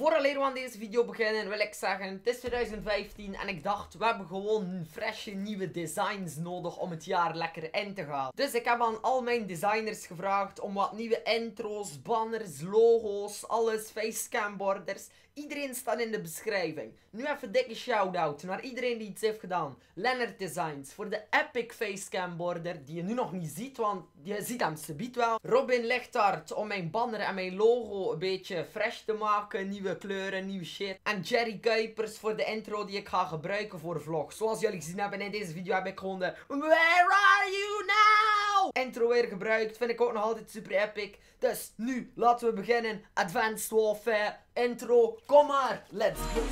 Vooraleer we aan deze video beginnen wil ik zeggen, het is 2015 en ik dacht we hebben gewoon frisse nieuwe designs nodig om het jaar lekker in te gaan. Dus ik heb aan al mijn designers gevraagd om wat nieuwe intro's, banners, logo's, alles, facecam borders. Iedereen staat in de beschrijving. Nu even een dikke shout-out naar iedereen die iets heeft gedaan. Lennard Designs voor de epic facecam border die je nu nog niet ziet, want je ziet hem subiet wel. Robin Ligthart om mijn banner en mijn logo een beetje fresh te maken, nieuwe kleuren, nieuwe shit. En Jerry Kuijpers voor de intro die ik ga gebruiken voor vlogs. Zoals jullie gezien hebben in deze video heb ik gewoon de Where are you now? Intro weer gebruikt. Vind ik ook nog altijd super epic. Dus nu laten we beginnen. Advanced Warfare intro. Kom maar. Let's go.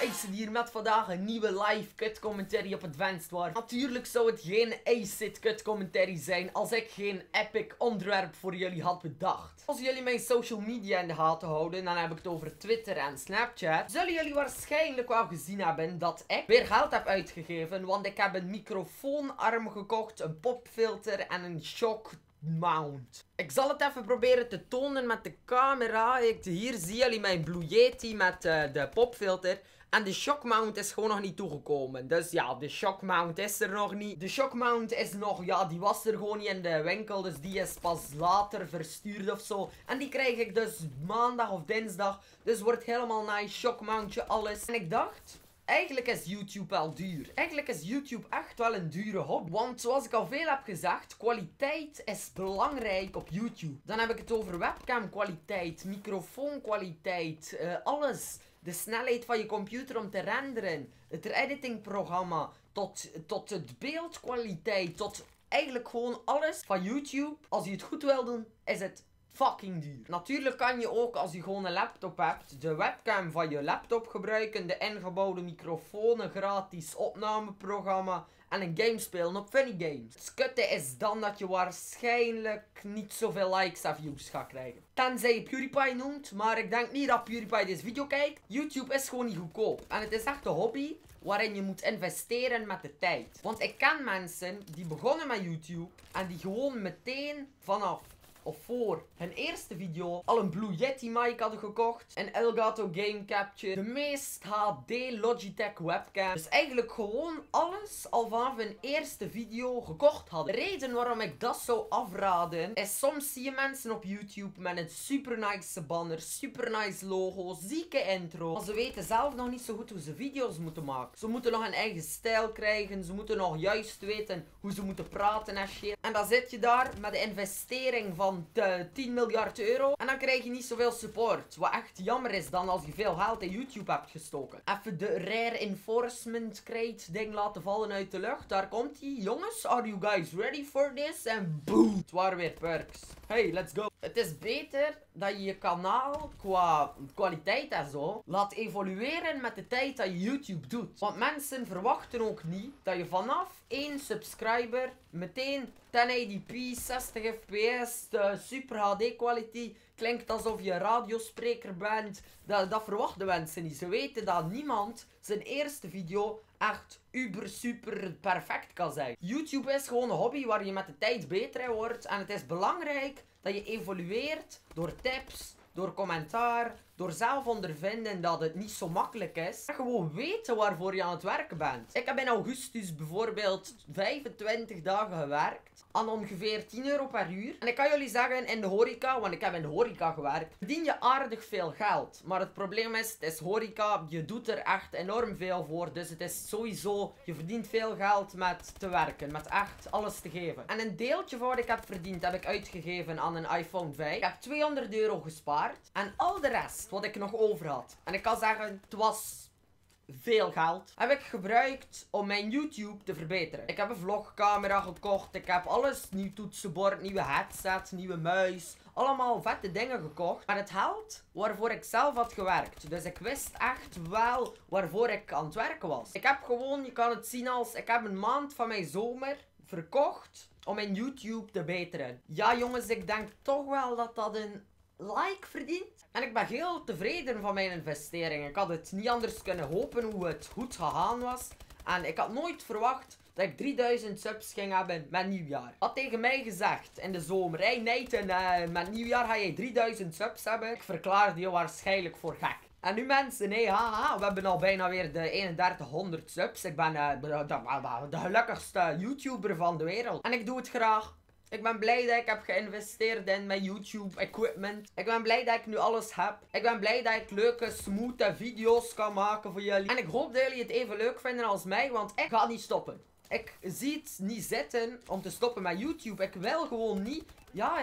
Ik zit hier met vandaag een nieuwe live kut commentary op Advanced Warfare. Natuurlijk zou het geen acid kut commentary zijn als ik geen epic onderwerp voor jullie had bedacht. Als jullie mijn social media in de gaten houden, dan heb ik het over Twitter en Snapchat. Zullen jullie waarschijnlijk wel gezien hebben dat ik weer geld heb uitgegeven, want ik heb een microfoonarm gekocht, een popfilter en een shock mount. Ik zal het even proberen te tonen met de camera. Hier zien jullie mijn Blue Yeti met de popfilter. En de shock mount is gewoon nog niet toegekomen. Dus ja, de shock mount is er nog niet. De shock mount is nog, ja, die was er gewoon niet in de winkel. Dus die is pas later verstuurd of zo. En die krijg ik dus maandag of dinsdag. Dus wordt helemaal nice, shock mountje, alles. En ik dacht, eigenlijk is YouTube wel duur. Eigenlijk is YouTube echt wel een dure hobby. Want zoals ik al veel heb gezegd, kwaliteit is belangrijk op YouTube. Dan heb ik het over webcam kwaliteit, microfoon kwaliteit, alles. De snelheid van je computer om te renderen, het editingprogramma, tot het beeldkwaliteit, tot eigenlijk gewoon alles van YouTube. Als je het goed wil doen, is het fucking duur. Natuurlijk kan je ook, als je gewoon een laptop hebt, de webcam van je laptop gebruiken, de ingebouwde microfoon, een gratis opnameprogramma en een game spelen op Funny Games. Het kutte is dan dat je waarschijnlijk niet zoveel likes en views gaat krijgen. Tenzij je PewDiePie noemt, maar ik denk niet dat PewDiePie deze video kijkt. YouTube is gewoon niet goedkoop. En het is echt een hobby waarin je moet investeren met de tijd. Want ik ken mensen die begonnen met YouTube en die gewoon meteen vanaf of voor hun eerste video al een Blue Yeti mic hadden gekocht, een Elgato Game Capture, de meest HD Logitech webcam. Dus eigenlijk gewoon alles al vanaf hun eerste video gekocht hadden. De reden waarom ik dat zou afraden is, soms zie je mensen op YouTube met een super nice banner, super nice logo, zieke intro, maar ze weten zelf nog niet zo goed hoe ze video's moeten maken. Ze moeten nog een eigen stijl krijgen, ze moeten nog juist weten hoe ze moeten praten en shit. En dan zit je daar met de investering van 10 miljard euro. En dan krijg je niet zoveel support. Wat echt jammer is dan als je veel geld in YouTube hebt gestoken. Even de rare enforcement crate ding laten vallen uit de lucht. Daar komt hij. Jongens, are you guys ready for this? En boom. Het waren weer perks. Hey, let's go. Het is beter dat je je kanaal qua kwaliteit en zo laat evolueren met de tijd dat je YouTube doet. Want mensen verwachten ook niet dat je vanaf 1 subscriber meteen 1080p, 60fps, super HD quality, klinkt alsof je een radiospreker bent. Dat verwachten mensen niet. Ze weten dat niemand zijn eerste video echt uber super perfect kan zijn. YouTube is gewoon een hobby waar je met de tijd beter in wordt. En het is belangrijk dat je evolueert door tips, door commentaar, door zelf ondervinden dat het niet zo makkelijk is. En gewoon weten waarvoor je aan het werken bent. Ik heb in augustus bijvoorbeeld 25 dagen gewerkt. Aan ongeveer 10 euro per uur. En ik kan jullie zeggen, in de horeca, want ik heb in de horeca gewerkt, verdien je aardig veel geld. Maar het probleem is, het is horeca, je doet er echt enorm veel voor. Dus het is sowieso, je verdient veel geld met te werken. Met echt alles te geven. En een deeltje van wat ik heb verdiend, heb ik uitgegeven aan een iPhone 5. Ik heb 200 euro gespaard. En al de rest wat ik nog over had. En ik kan zeggen, het was veel geld. Heb ik gebruikt om mijn YouTube te verbeteren. Ik heb een vlogcamera gekocht. Ik heb alles. Nieuw toetsenbord, nieuwe headset, nieuwe muis. Allemaal vette dingen gekocht. Maar het geld waarvoor ik zelf had gewerkt. Dus ik wist echt wel waarvoor ik aan het werken was. Ik heb gewoon, je kan het zien als, ik heb een maand van mijn zomer verkocht om mijn YouTube te beteren. Ja jongens, ik denk toch wel dat dat een like verdient. En ik ben heel tevreden van mijn investering. Ik had het niet anders kunnen hopen hoe het goed gegaan was. En ik had nooit verwacht dat ik 3000 subs ging hebben met nieuwjaar. Had tegen mij gezegd in de zomer: hey Nathan, met nieuwjaar ga jij 3000 subs hebben. Ik verklaarde je waarschijnlijk voor gek. En nu mensen, nee, haha, we hebben al bijna weer de 3100 subs. Ik ben de gelukkigste YouTuber van de wereld. En ik doe het graag. Ik ben blij dat ik heb geïnvesteerd in mijn YouTube equipment. Ik ben blij dat ik nu alles heb. Ik ben blij dat ik leuke, smooth video's kan maken voor jullie. En ik hoop dat jullie het even leuk vinden als mij, want ik ga niet stoppen. Ik zie het niet zitten om te stoppen met YouTube. Ik wil gewoon niet. Ja,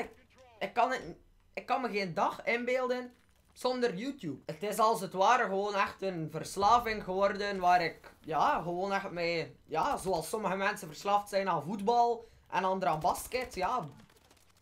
ik kan me geen dag inbeelden zonder YouTube. Het is als het ware gewoon echt een verslaving geworden waar ik, ja, gewoon echt mee, ja, zoals sommige mensen verslaafd zijn aan voetbal en anderen aan basket, ja,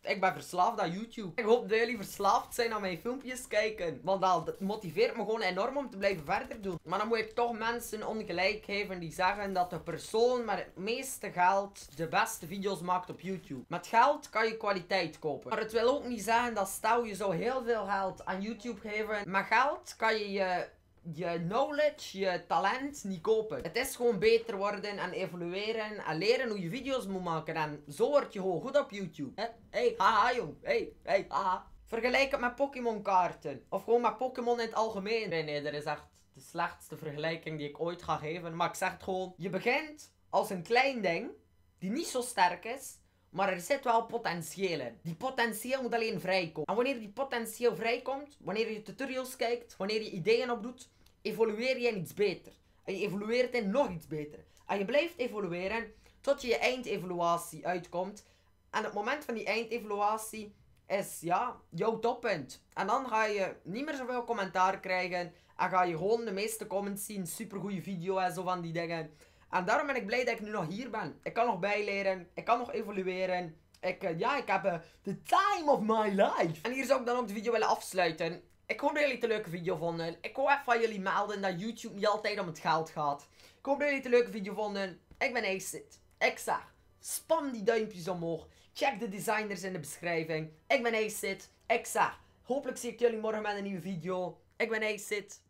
ik ben verslaafd aan YouTube. Ik hoop dat jullie verslaafd zijn aan mijn filmpjes kijken, want dat motiveert me gewoon enorm om te blijven verder doen. Maar dan moet ik toch mensen ongelijk geven die zeggen dat de persoon met het meeste geld de beste video's maakt op YouTube. Met geld kan je kwaliteit kopen. Maar het wil ook niet zeggen dat stel je zo heel veel geld aan YouTube geven, met geld kan je je knowledge, je talent niet kopen. Het is gewoon beter worden en evolueren en leren hoe je video's moet maken. En zo word je gewoon goed op YouTube. Hey, haha jong. Hey, haha. Vergelijk het met Pokémon kaarten. Of gewoon met Pokémon in het algemeen. Nee, dat is echt de slechtste vergelijking die ik ooit ga geven. Maar ik zeg het gewoon. Je begint als een klein ding, die niet zo sterk is, maar er zit wel potentieel in. Die potentieel moet alleen vrijkomen. En wanneer die potentieel vrijkomt, wanneer je tutorials kijkt, wanneer je ideeën opdoet, evolueer je in iets beter. En je evolueert in nog iets beter. En je blijft evolueren tot je eindevaluatie uitkomt. En het moment van die eindevaluatie is, ja, jouw toppunt. En dan ga je niet meer zoveel commentaar krijgen. En ga je gewoon de meeste comments zien, supergoeie video en zo van die dingen. En daarom ben ik blij dat ik nu nog hier ben. Ik kan nog bijleren. Ik kan nog evolueren. Ik heb the time of my life. En hier zou ik dan ook de video willen afsluiten. Ik hoop dat jullie het een leuke video vonden. Ik hoop echt van jullie melden dat YouTube niet altijd om het geld gaat. Ik hoop dat jullie het een leuke video vonden. Ik ben Aceit. Ik zeg, spam die duimpjes omhoog. Check de designers in de beschrijving. Ik ben Aceit. Ik zeg, hopelijk zie ik jullie morgen met een nieuwe video. Ik ben Aceit.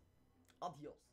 Adios.